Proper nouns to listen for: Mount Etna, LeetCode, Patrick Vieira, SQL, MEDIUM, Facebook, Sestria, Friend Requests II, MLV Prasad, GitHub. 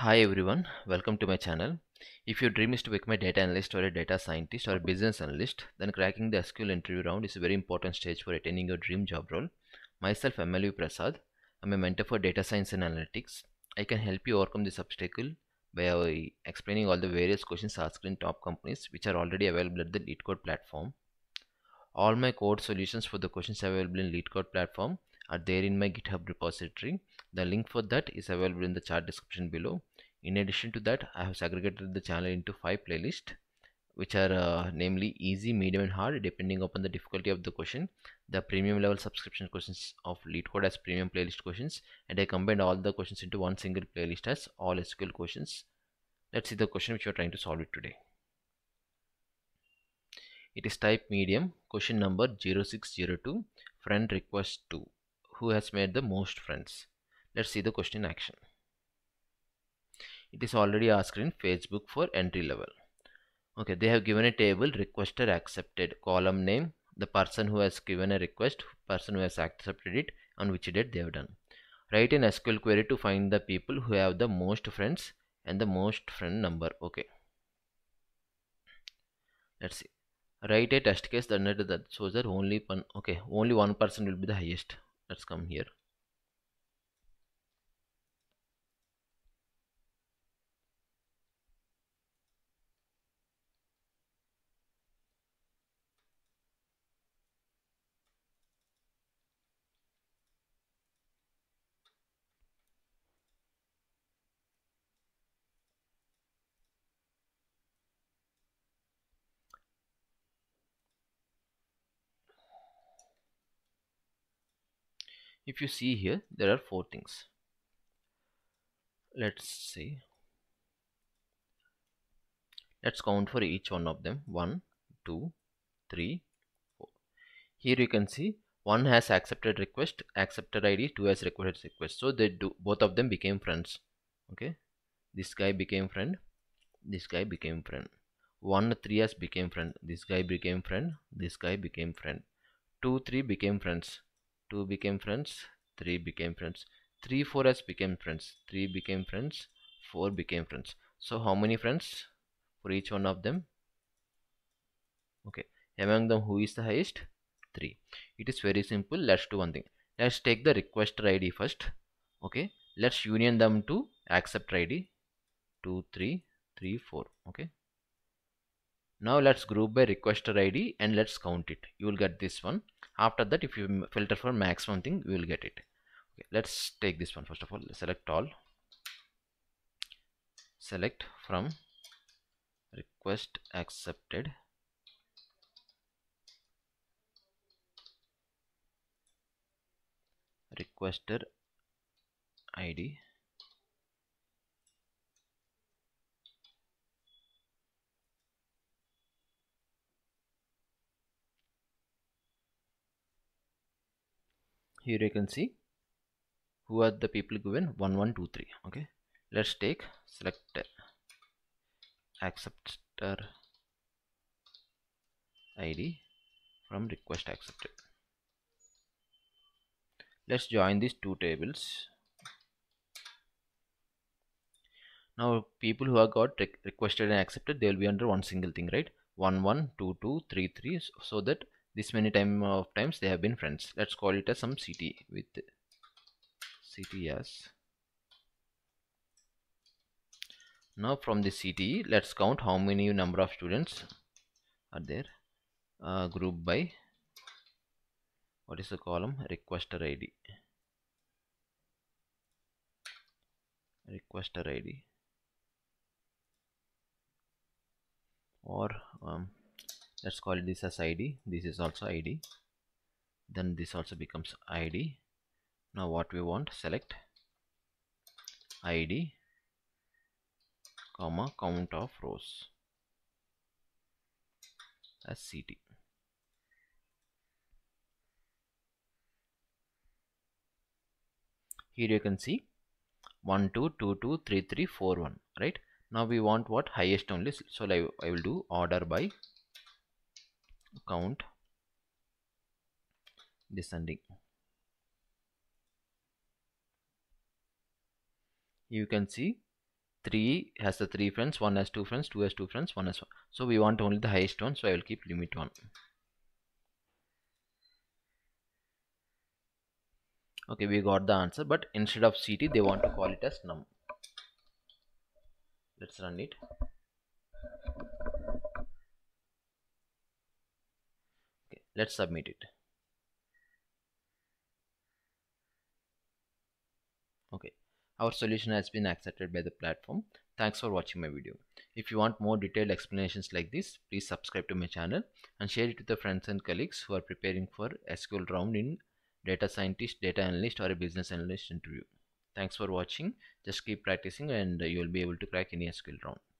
Hi everyone, welcome to my channel. If your dream is to become a data analyst or a data scientist or a business analyst, then cracking the SQL interview round is a very important stage for attaining your dream job role. Myself, MLV Prasad, I'm a mentor for data science and analytics. I can help you overcome this obstacle by explaining all the various questions asked in top companies which are already available at the LeetCode platform. All my code solutions for the questions available in LeetCode platform are there in my GitHub repository. The link for that is available in the chart description below. In addition to that, I have segregated the channel into 5 playlists, which are namely easy, medium and hard, depending upon the difficulty of the question. The premium level subscription questions of LeetCode as premium playlist questions, and I combined all the questions into one single playlist as all SQL questions. Let's see the question which we are trying to solve it today. It is type medium, question number 0602, friend request 2. Who has made the most friends? Let's see the question in action. It is already asked in Facebook for entry level. Okay, they have given a table, requester accepted, column name, the person who has given a request, person who has accepted it, on which date they have done. Write an SQL query to find the people who have the most friends and the most friend number. Okay. Let's see. Write a test case that shows that only one person will be the highest. Let's come here. If you see here, there are 4 things. Let's see. Let's count for each one of them. 1, 2, 3, 4. Here you can see 1 has accepted request, accepted ID, 2 has requested request. So they both of them became friends. Okay. This guy became friend. This guy became friend. 1, 3 has became friend. This guy became friend. This guy became friend. 2, 3 became friends. 2 became friends, 3 became friends, 3, 4 has become friends, 3 became friends, 4 became friends. So how many friends for each one of them? Okay, among them who is the highest? 3. It is very simple. Let's do one thing. Let's take the requester ID first. Okay, let's union them to acceptor ID. 2, 3, 3, 4. Okay. Now let's group by requester ID and let's count it. You will get this one. After that, if you filter for maximum thing, you will get it. Okay, let's take this one first of all. Select all. Select from request accepted. Requester ID. Here you can see who are the people given 1, 1, 2, 3. Okay, let's take select acceptor ID from request accepted. Let's join these 2 tables. Now people who have got requested and accepted, they will be under one single thing, right? 1, 1, 2, 2, 3, 3. So that this many times they have been friends. Let's call it as some city with city as. Now from the city, let's count how many number of students are there. Group by, what is the column? Requester ID. Requester ID or let's call this as ID. This is also ID. Then this also becomes ID. Now what we want, select ID, comma, count of rows as city. Here you can see 1, 2, 2, 2, 3, 3, 4, 1. Right? Now we want what? Highest only. So I will do order by count descending. You can see 3 has the 3 friends, 1 has 2 friends, 2 has 2 friends, 1 has 1. So we want only the highest one, so I will keep limit 1. Okay, we got the answer, but instead of ct they want to call it as num. Let's run it. Okay, let's submit it. Okay, our solution has been accepted by the platform. Thanks for watching my video. If you want more detailed explanations like this, please subscribe to my channel and share it with the friends and colleagues who are preparing for SQL round in data scientist, data analyst or a business analyst interview. Thanks for watching. Just keep practicing and you'll be able to crack any SQL round.